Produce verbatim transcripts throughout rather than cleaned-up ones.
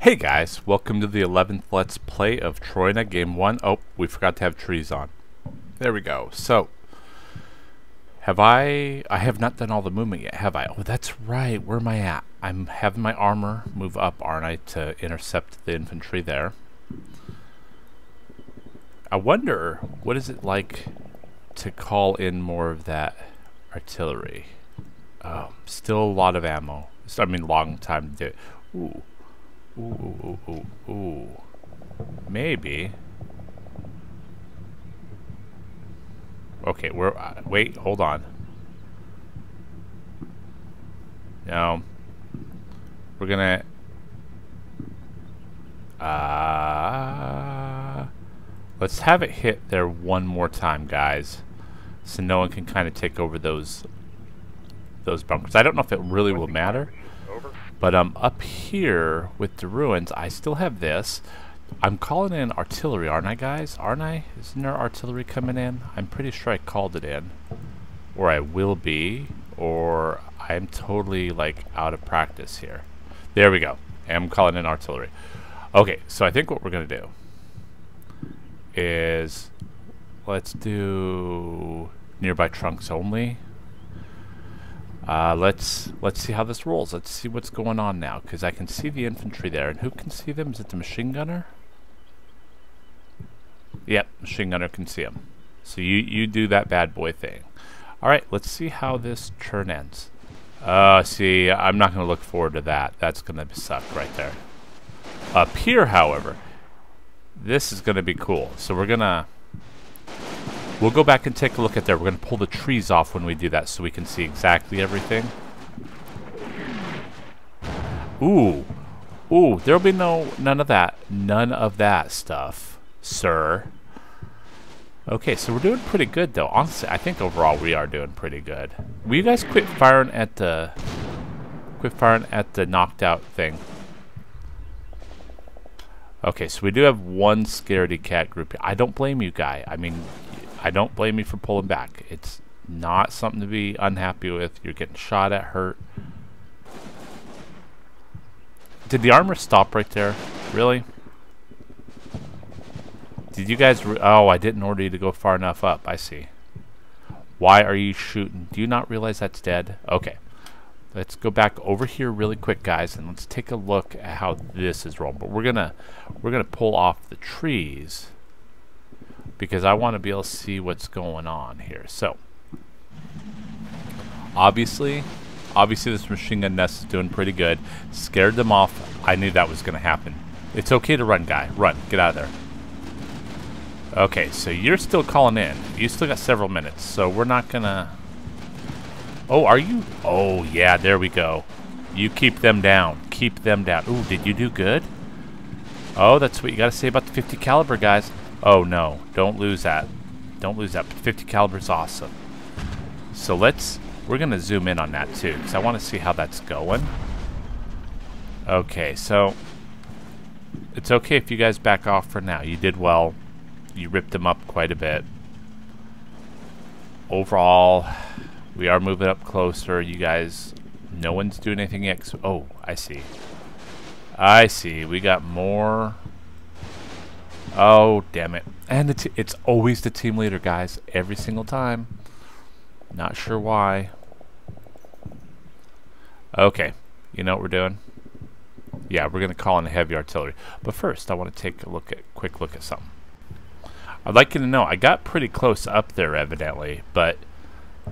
Hey guys, welcome to the eleventh Let's Play of Troina Game one. Oh, we forgot to have trees on. There we go. So, have I... I have not done all the movement yet, have I? Oh, that's right. Where am I at? I'm having my armor move up, aren't I, to intercept the infantry there. I wonder, what is it like to call in more of that artillery? Oh, still a lot of ammo. So, I mean, long time to do it. Ooh. Ooh, ooh, ooh, ooh. Maybe. Okay, we're... Uh, wait, hold on. No. We're gonna... Uh, let's have it hit there one more time, guys. So no one can kind of take over those... those bunkers. I don't know if it really will matter. But um, up here with the ruins, I still have this. I'm calling in artillery, aren't I, guys? Aren't I? Isn't there artillery coming in? I'm pretty sure I called it in. Or I will be. Or I'm totally, like, out of practice here. There we go. I'm calling in artillery. Okay, so I think what we're going to do is let's do nearby trunks only. Uh, let's let's see how this rolls. Let's see what's going on now, because I can see the infantry there, and who can see them? Is it the machine gunner? Yep, machine gunner can see them. So you you do that bad boy thing. All right, let's see how this turn ends. Uh, see, I'm not going to look forward to that. That's going to suck right there. Up here, however, this is going to be cool. So we're gonna. We'll go back and take a look at there. We're going to pull the trees off when we do that so we can see exactly everything. Ooh. Ooh, there'll be no, none of that. None of that stuff, sir. Okay, so we're doing pretty good, though. Honestly, I think overall we are doing pretty good. Will you guys quit firing at the... Quit firing at the knocked out thing? Okay, so we do have one scaredy cat group. I don't blame you, guy. I mean... I don't blame you for pulling back. It's not something to be unhappy with. You're getting shot at, hurt. Did the armor stop right there? Really? Did you guys... Re oh, I didn't order you to go far enough up. I see. Why are you shooting? Do you not realize that's dead? Okay. Let's go back over here really quick, guys, and let's take a look at how this is rolling. But we're gonna, we're gonna pull off the trees... because I want to be able to see what's going on here. So, obviously, obviously this machine gun nest is doing pretty good. Scared them off. I knew that was going to happen. It's okay to run, guy. Run. Get out of there. Okay, so you're still calling in. You still got several minutes, so we're not going to... Oh, are you? Oh, yeah, there we go. You keep them down. Keep them down. Ooh, did you do good? Oh, that's what you got to say about the fifty caliber, guys. Oh no, don't lose that. Don't lose that. fifty caliber is awesome. So let's, we're going to zoom in on that too, because I want to see how that's going. Okay, so it's okay if you guys back off for now. You did well. You ripped them up quite a bit. Overall, we are moving up closer. You guys, no one's doing anything yet. So, oh, I see. I see. We got more... Oh, damn it. And it's, it's always the team leader, guys. Every single time. Not sure why. Okay. You know what we're doing? Yeah, we're going to call in heavy artillery. But first, I want to take a look at, quick look at something. I'd like you to know, I got pretty close up there, evidently, but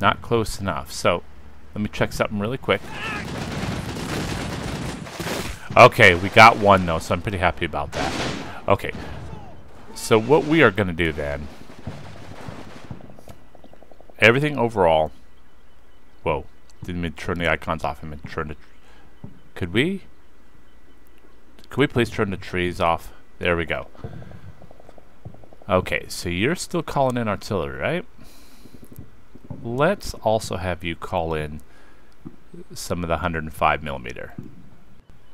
not close enough. So, let me check something really quick. Okay, we got one, though, so I'm pretty happy about that. Okay. So what we are going to do then, everything overall, whoa, didn't mean to turn the icons off, I meant to turn the, could we, could we please turn the trees off? There we go. Okay, so you're still calling in artillery, right? Let's also have you call in some of the one oh five millimeter.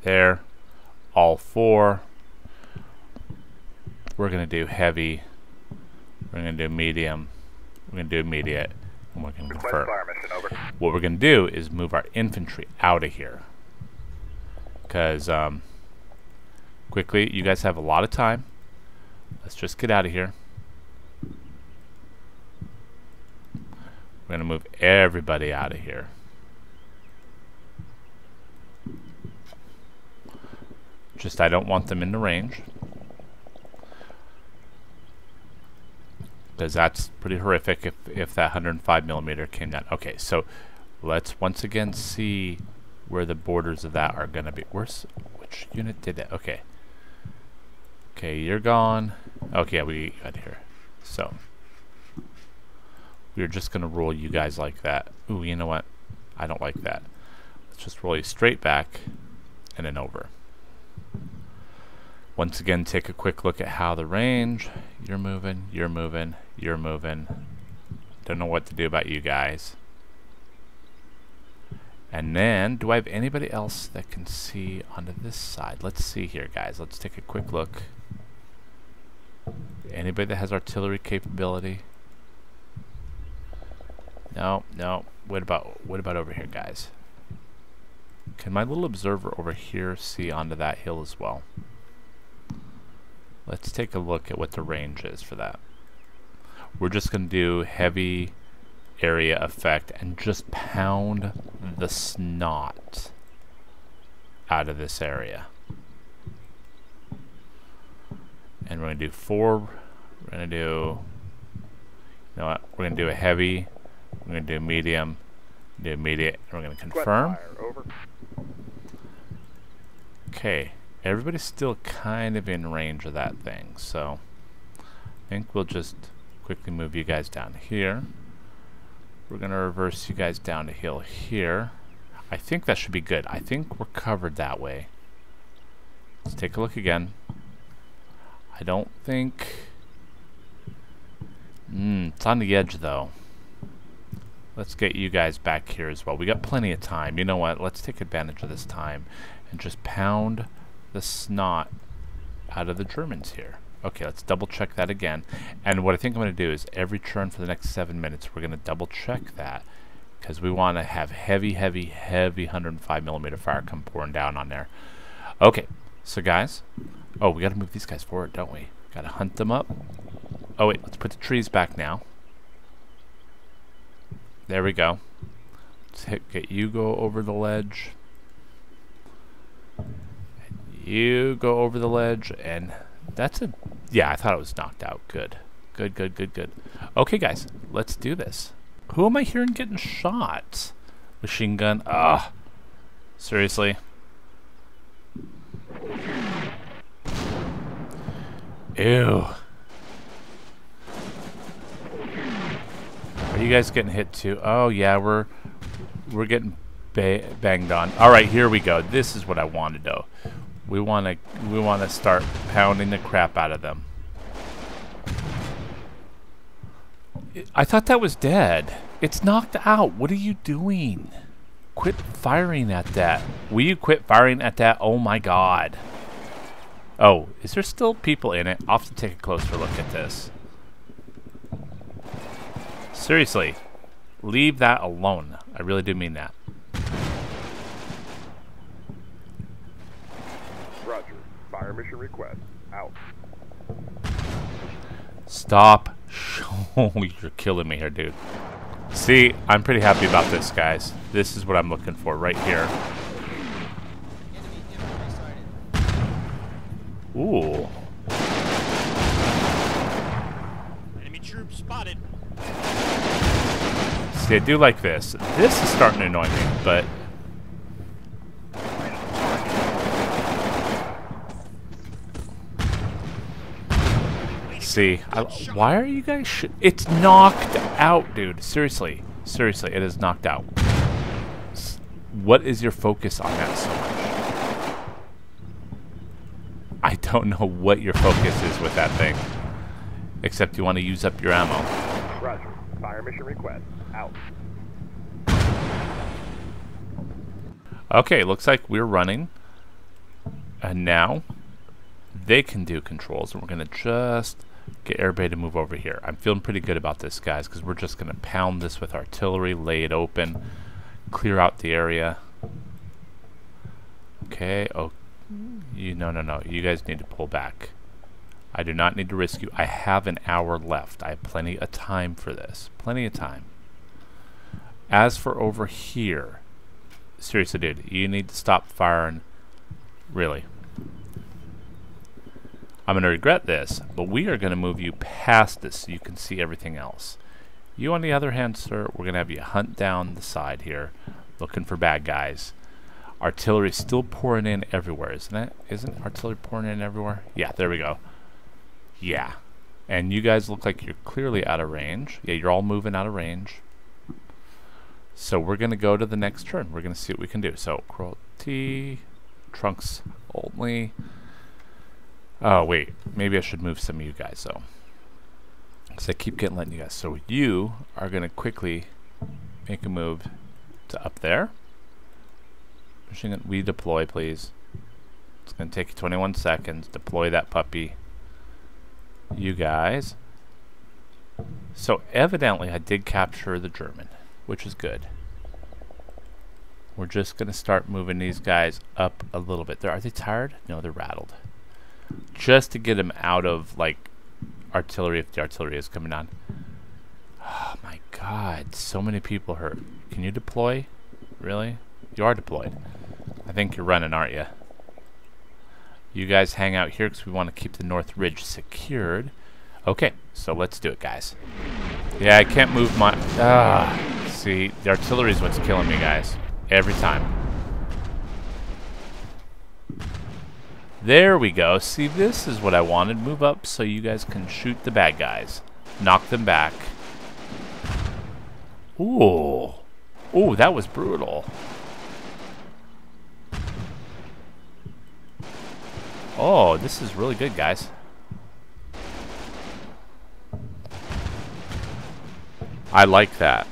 There, all all four. We're going to do heavy. We're going to do medium. We're going to do immediate. And we're going to confirm. What we're going to do is move our infantry out of here. Because um, quickly, you guys have a lot of time. Let's just get out of here. We're going to move everybody out of here. Just I don't want them in the range. Because that's pretty horrific if, if that one hundred five millimeter came down. Okay, so let's once again see where the borders of that are going to be. Where's, which unit did that? Okay. Okay, you're gone. Okay, we got here. So we're just going to roll you guys like that. Ooh, you know what? I don't like that. Let's just roll you straight back and then over. Once again, take a quick look at how the range. You're moving, you're moving, you're moving. Don't know what to do about you guys. And then, do I have anybody else that can see onto this side? Let's see here, guys. Let's take a quick look. Anybody that has artillery capability? No, no. What about what about over here, guys? Can my little observer over here see onto that hill as well? Let's take a look at what the range is for that. We're just going to do heavy area effect and just pound the snot out of this area. And we're going to do four. We're going to do, you know what? We're going to do a heavy. We're going to do medium. Do immediate. And we're going to confirm. Okay. Everybody's still kind of in range of that thing, so I think we'll just quickly move you guys down here. We're going to reverse you guys down to hill here. I think that should be good. I think we're covered that way. Let's take a look again. I don't think... Mm, it's on the edge, though. Let's get you guys back here as well. We got plenty of time. You know what? Let's take advantage of this time and just pound the snot out of the Germans here. Okay, let's double check that again. And what I think I'm going to do is every turn for the next seven minutes, we're going to double check that because we want to have heavy, heavy, heavy one hundred five millimeter fire come pouring down on there. Okay, so guys, oh, we got to move these guys forward, don't we? Got to hunt them up. Oh wait, let's put the trees back now. There we go. Let's hit, get you go over the ledge. You go over the ledge, and that's a... Yeah, I thought it was knocked out. Good. Good, good, good, good. Okay, guys, let's do this. Who am I hearing getting shot? Machine gun. Ah, seriously? Ew. Are you guys getting hit, too? Oh, yeah, we're, we're getting ba banged on. All right, here we go. This is what I wanted, though. We want to we want to start pounding the crap out of them. I thought that was dead. It's knocked out. What are you doing? Quit firing at that. Will you quit firing at that? Oh my god. Oh, is there still people in it? I'll have to take a closer look at this. Seriously, leave that alone. I really do mean that. Mission request out. Stop. Oh, you're killing me here, dude. See, I'm pretty happy about this, guys. This is what I'm looking for right here. Ooh. Enemy troops spotted. See, I do like this. This is starting to annoy me, but see, I, why are you guys sh it's knocked out, dude. Seriously, seriously, it is knocked out. S what is your focus on that so much? I don't know what your focus is with that thing, except you want to use up your ammo. Roger. Fire mission request out. Okay, looks like we're running. And now they can do controls, and we're going to just get everybody to move over here. I'm feeling pretty good about this, guys, because we're just going to pound this with artillery, lay it open, clear out the area. Okay, oh, you, no, no, no, you guys need to pull back. I do not need to risk you. I have an hour left. I have plenty of time for this, plenty of time. As for over here, seriously, dude, you need to stop firing, really. I'm going to regret this, but we are going to move you past this so you can see everything else. You, on the other hand, sir, we're going to have you hunt down the side here, looking for bad guys. Artillery still pouring in everywhere, isn't it? Isn't artillery pouring in everywhere? Yeah, there we go. Yeah. And you guys look like you're clearly out of range. Yeah, you're all moving out of range. So we're going to go to the next turn. We're going to see what we can do. So, cruelty, trunks only. Oh, wait. Maybe I should move some of you guys, though. Because I keep getting letting you guys. So you are going to quickly make a move to up there. Machine gun, we deploy, please. It's going to take you twenty-one seconds. Deploy that puppy. You guys. So, evidently, I did capture the German, which is good. We're just going to start moving these guys up a little bit. They're, are they tired? No, they're rattled. Just to get him out of, like, artillery if the artillery is coming on. Oh my god, so many people hurt. Can you deploy? Really? You are deployed. I think you're running, aren't you? You guys hang out here because we want to keep the North Ridge secured. Okay, so let's do it, guys. Yeah, I can't move my... Ah, see, the artillery is what's killing me, guys. Every time. There we go. See, this is what I wanted. Move up so you guys can shoot the bad guys. Knock them back. Ooh. Ooh, that was brutal. Oh, this is really good, guys. I like that.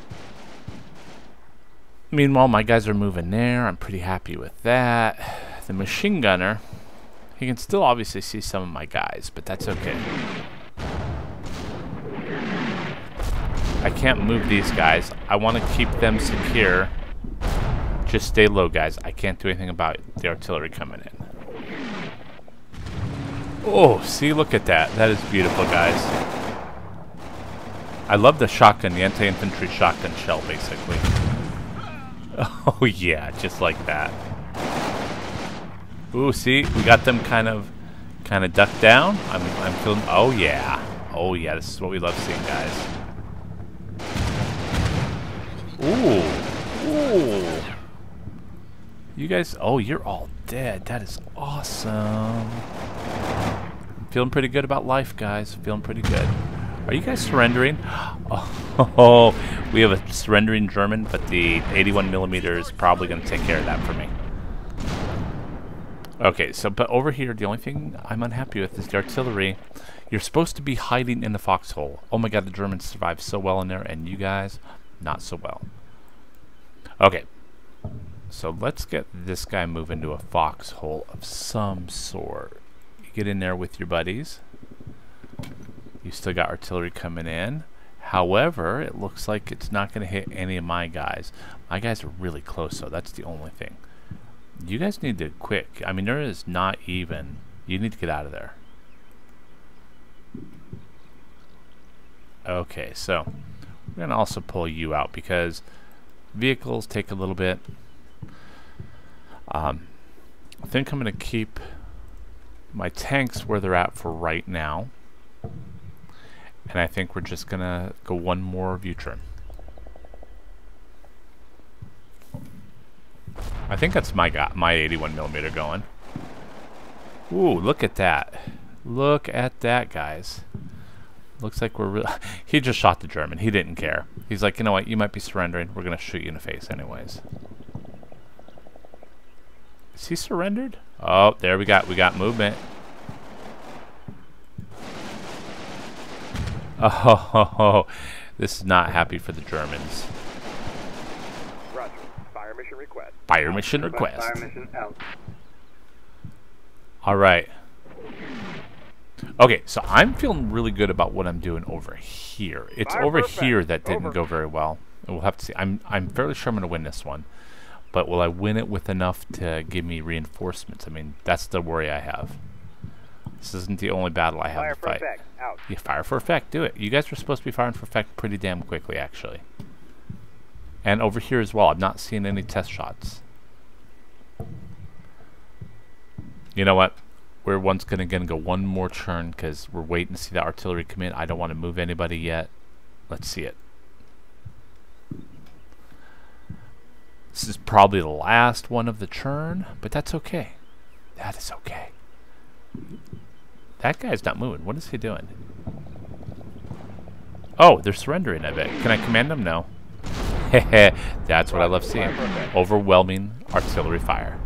Meanwhile, my guys are moving there. I'm pretty happy with that. The machine gunner... You can still obviously see some of my guys, but that's okay. I can't move these guys. I want to keep them secure. Just stay low, guys. I can't do anything about the artillery coming in. Oh, see, look at that. That is beautiful, guys. I love the shotgun, the anti-infantry shotgun shell, basically. Oh, yeah, just like that. Ooh, see, we got them kind of, kind of ducked down. I'm, I'm feeling. Oh yeah, oh yeah. This is what we love seeing, guys. Ooh, ooh. You guys. Oh, you're all dead. That is awesome. I'm feeling pretty good about life, guys. Feeling pretty good. Are you guys surrendering? Oh, we have a surrendering German, but the eighty-one millimeter is probably going to take care of that for me. Okay, so, but over here, the only thing I'm unhappy with is the artillery. You're supposed to be hiding in the foxhole. Oh my god, the Germans survived so well in there, and you guys, not so well. Okay, so let's get this guy moving to a foxhole of some sort. You get in there with your buddies. You still got artillery coming in. However, it looks like it's not going to hit any of my guys. My guys are really close, so that's the only thing. You guys need to quick. I mean, there is not even. You need to get out of there. Okay, so we're going to also pull you out because vehicles take a little bit. Um, I think I'm going to keep my tanks where they're at for right now. And I think we're just going to go one more view turn. I think that's my got my eighty-one millimeter going. Ooh, look at that. Look at that, guys. Looks like we're real. He just shot the German. He didn't care. He's like, you know what? You might be surrendering. We're going to shoot you in the face anyways. Is he surrendered? Oh, there we got. We got movement. Oh, ho, ho, ho. This is not happy for the Germans. Fire mission request. Fire mission request. Fire mission out. All right. Okay, so I'm feeling really good about what I'm doing over here. It's Fire over perfect. Here that didn't over. Go very well. We'll have to see. I'm I'm fairly sure I'm going to win this one, but will I win it with enough to give me reinforcements? I mean, that's the worry I have. This isn't the only battle I have fire to fight. Fire for effect. Out. Yeah, fire for effect. Do it. You guys were supposed to be firing for effect pretty damn quickly, actually. And over here as well. I'm not seeing any test shots. You know what? We're once gonna again go one more turn because we're waiting to see the artillery come in. I don't want to move anybody yet. Let's see it. This is probably the last one of the turn, but that's okay. That is okay. That guy's not moving. What is he doing? Oh, they're surrendering, I bet. Can I command them? No. Hehe. That's what I love seeing. Overwhelming artillery fire.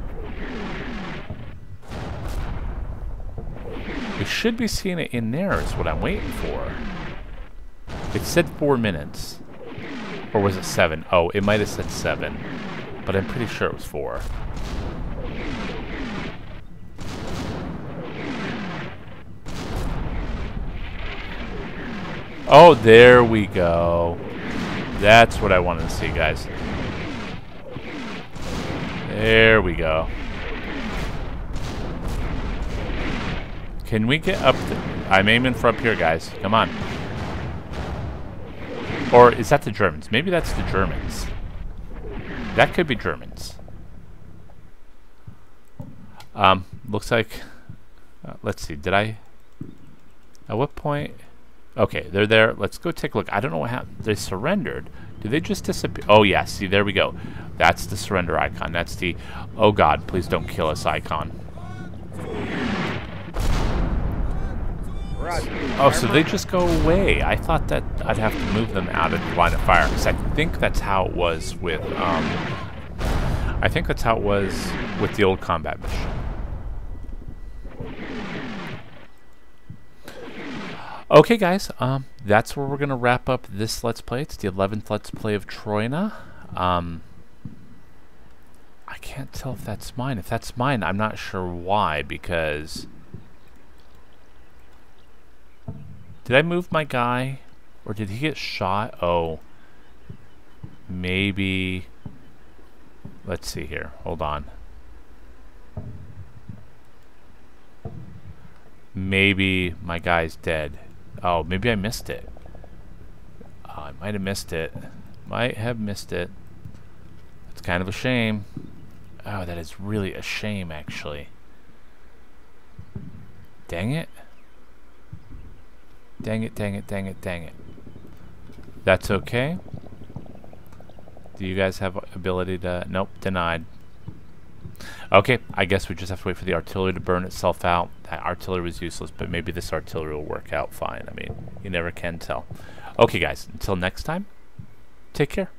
We should be seeing it in there is what I'm waiting for. It said four minutes. Or was it seven? Oh, it might have said seven. But I'm pretty sure it was four. Oh, there we go. That's what I wanted to see, guys. There we go. Can we get up? I'm aiming for up here, guys. Come on. Or is that the Germans? Maybe that's the Germans. That could be Germans. Um, looks like... Uh, let's see. Did I... At what point... Okay, they're there. Let's go take a look. I don't know what happened. They surrendered. Did they just disappear? Oh, yeah. See, there we go. That's the surrender icon. That's the, oh, God, please don't kill us icon. Oh, so they just go away. I thought that I'd have to move them out of the line of fire. Because I think that's how it was with, um... I think that's how it was with the old combat mission. Okay, guys, um, that's where we're going to wrap up this Let's Play. It's the eleventh Let's Play of Troina. Um, I can't tell if that's mine. If that's mine, I'm not sure why, because... Did I move my guy? Or did he get shot? Oh. Maybe... Let's see here. Hold on. Maybe my guy's dead. Oh, maybe I missed it. Oh, I might have missed it. Might have missed it. It's kind of a shame. Oh, that is really a shame, actually. Dang it. Dang it, dang it, dang it, dang it. That's okay. Do you guys have ability to... Nope, denied. Okay, I guess we just have to wait for the artillery to burn itself out. That artillery was useless, but maybe this artillery will work out fine. I mean, you never can tell. Okay, guys, until next time, take care.